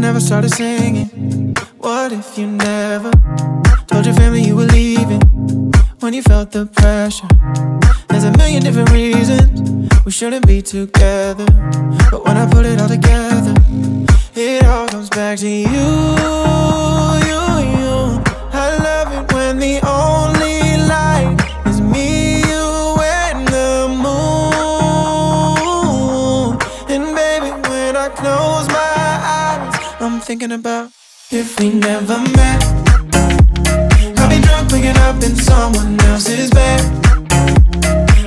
never started singing? What if you never told your family you were leaving when you felt the pressure? There's a million different reasons we shouldn't be together, but when I put it all together, it all comes back to you. I love it when the only light is me, you, and the moon. And baby, when I close my eyes, I'm thinking about if we never met. I'll be drunk, waking up in someone else's bed.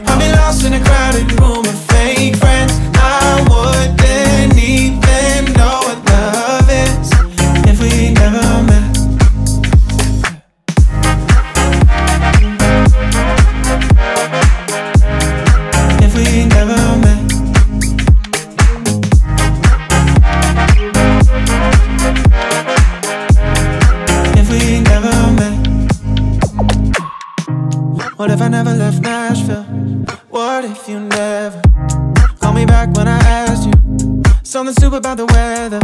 I'll be lost in a crowded room of fake friends. I wouldn't even know what love is if we never met. What if I never left Nashville? What if you never called me back when I asked you something stupid about the weather?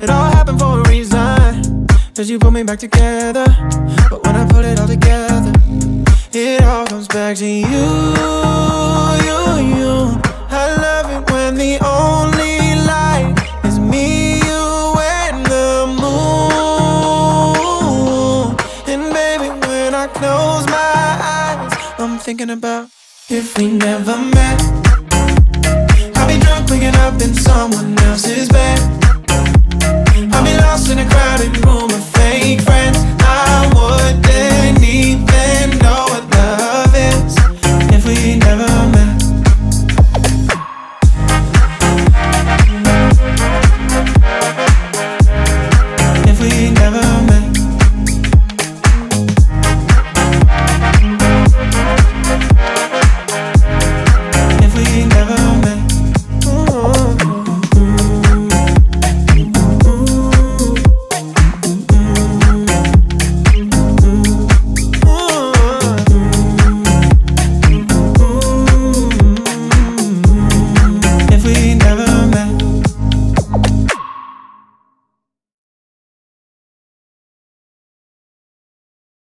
It all happened for a reason, cause you put me back together. But when I put it all together, it all comes back to you, you. I love it when the only light is me, you, and the moon. And baby, when I close my eyes, I'm thinking about if we never met. I'll be drunk, waking up in someone else's bed. I'll be lost in a crowded room.